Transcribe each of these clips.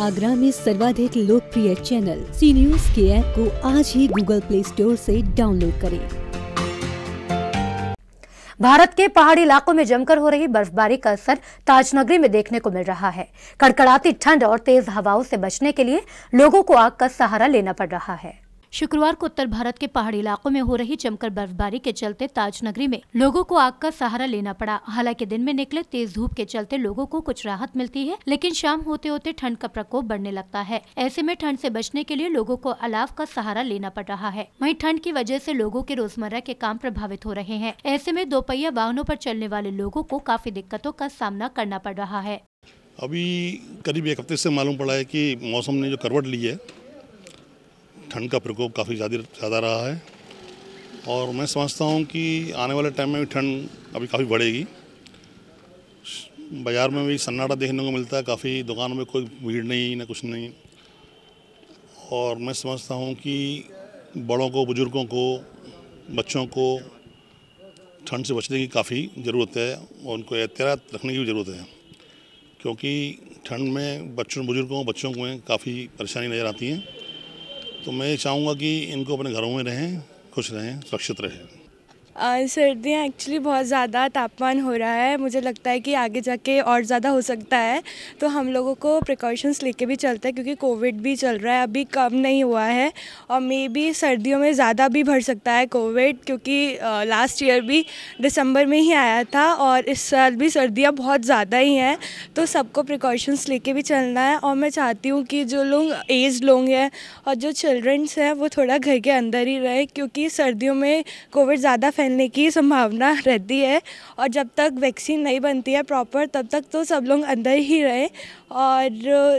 आगरा में सर्वाधिक लोकप्रिय चैनल सी न्यूज के ऐप को आज ही गूगल प्ले स्टोर से डाउनलोड करें। भारत के पहाड़ी इलाकों में जमकर हो रही बर्फबारी का असर ताजनगरी में देखने को मिल रहा है। कड़कड़ाती ठंड और तेज हवाओं से बचने के लिए लोगों को आग का सहारा लेना पड़ रहा है। शुक्रवार को उत्तर भारत के पहाड़ी इलाकों में हो रही जमकर बर्फबारी के चलते ताजनगरी में लोगों को आग का सहारा लेना पड़ा। हालांकि दिन में निकले तेज धूप के चलते लोगों को कुछ राहत मिलती है, लेकिन शाम होते होते ठंड का प्रकोप बढ़ने लगता है। ऐसे में ठंड से बचने के लिए लोगों को अलाव का सहारा लेना पड़ रहा है। वहीं ठंड की वजह से लोगों के रोजमर्रा के काम प्रभावित हो रहे हैं। ऐसे में दोपहिया वाहनों पर चलने वाले लोगों को काफी दिक्कतों का सामना करना पड़ रहा है। अभी करीब एक हफ्ते से मालूम पड़ा है कि मौसम ने जो करवट ली है, ठंड का प्रकोप काफ़ी ज़्यादा रहा है और मैं समझता हूँ कि आने वाले टाइम में भी ठंड अभी काफ़ी बढ़ेगी। बाज़ार में भी सन्नाटा देखने को मिलता है, काफ़ी दुकानों में कोई भीड़ नहीं, ना कुछ नहीं। और मैं समझता हूँ कि बड़ों को, बुज़ुर्गों को, बच्चों को ठंड से बचने की काफ़ी ज़रूरत है और उनको एहतियात रखने की भी ज़रूरत है, क्योंकि ठंड में बच्चों, बुज़ुर्गों, बच्चों को काफ़ी परेशानी नज़र आती है। तो मैं चाहूँगा कि इनको अपने घरों में रहें, खुश रहें, सुरक्षित रहें। सर्दियाँ एक्चुअली बहुत ज़्यादा तापमान हो रहा है, मुझे लगता है कि आगे जाके और ज़्यादा हो सकता है, तो हम लोगों को प्रिकॉशंस लेके भी चलता है, क्योंकि कोविड भी चल रहा है, अभी कम नहीं हुआ है और मे बी सर्दियों में ज़्यादा भी बढ़ सकता है कोविड, क्योंकि लास्ट ईयर भी दिसंबर में ही आया था और इस साल भी सर्दियाँ बहुत ज़्यादा ही हैं। तो सबको प्रिकॉशंस लेके भी चलना है और मैं चाहती हूँ कि जो लोग एज लोग हैं और जो चिल्ड्रंस हैं वो थोड़ा घर के अंदर ही रहे, क्योंकि सर्दियों में कोविड ज़्यादा फैलने की संभावना रहती है और जब तक वैक्सीन नहीं बनती है प्रॉपर तब तक तो सब लोग अंदर ही रहे। और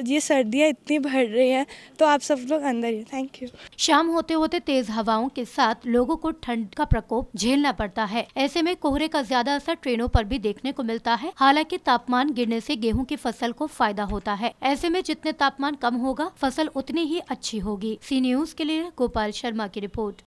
ये सर्दियाँ इतनी बढ़ रही हैं तो आप सब लोग अंदर ही। Thank you. शाम होते होते तेज हवाओं के साथ लोगों को ठंड का प्रकोप झेलना पड़ता है। ऐसे में कोहरे का ज्यादा असर ट्रेनों पर भी देखने को मिलता है। हालांकि तापमान गिरने से गेहूं की फसल को फायदा होता है। ऐसे में जितने तापमान कम होगा फसल उतनी ही अच्छी होगी। सी न्यूज़ के लिए गोपाल शर्मा की रिपोर्ट।